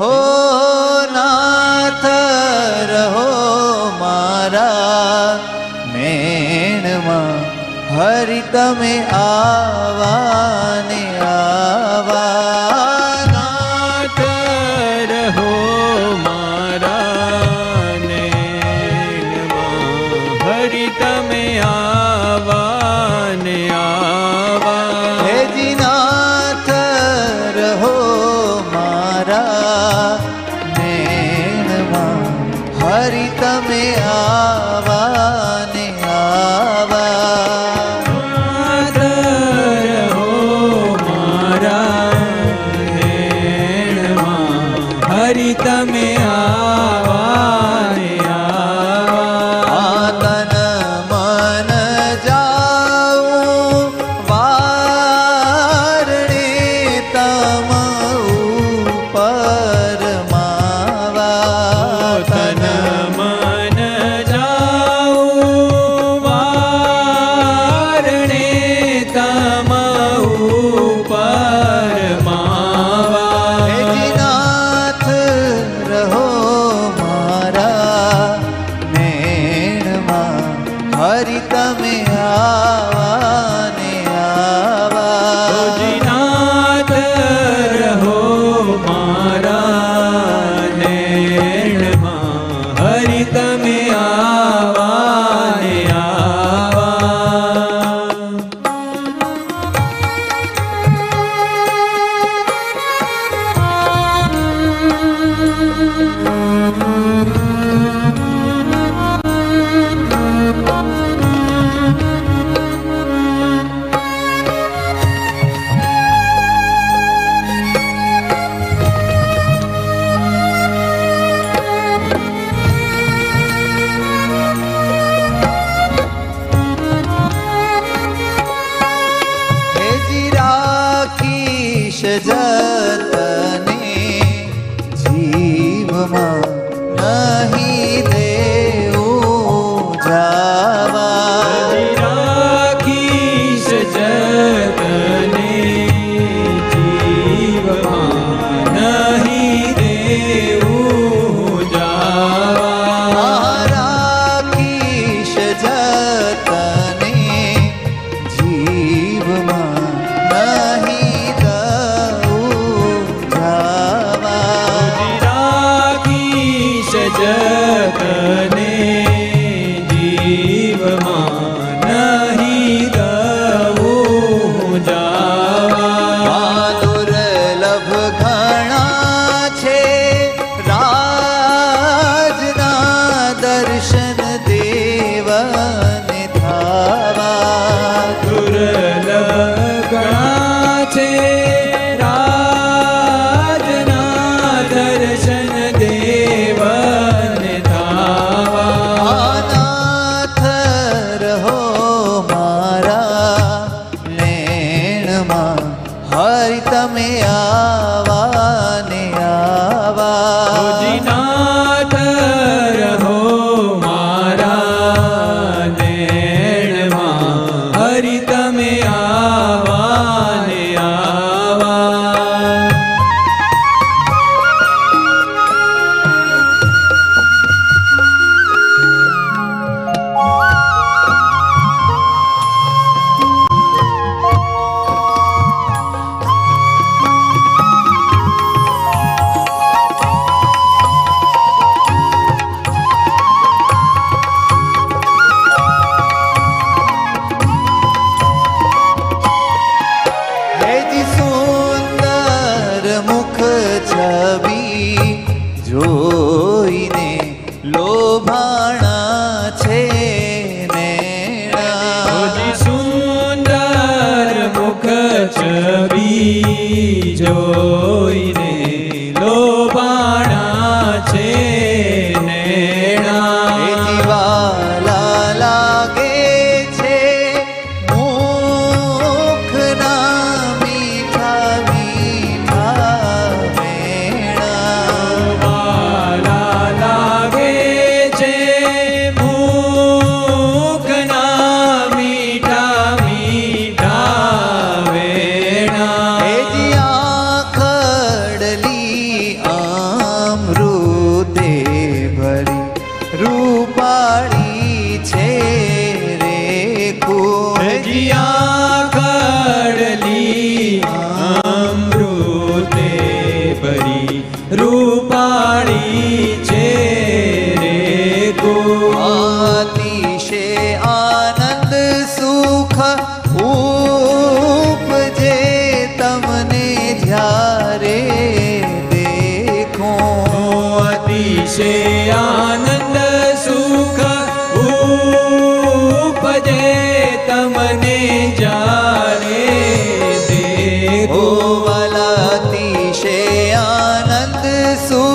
हो नाथ रहो मारा नैणमा, हरि तमे आवा ने आवा। नाथ रहो मारा नैणमा, हरि तमे आवा ने आवा। हे जी नाथ रहो मारा नैणमा, हरि तमे आवा ने आवा। से आनंद सुख उपजे तमने जाने दे ओ वाला तीशे आनंद सुख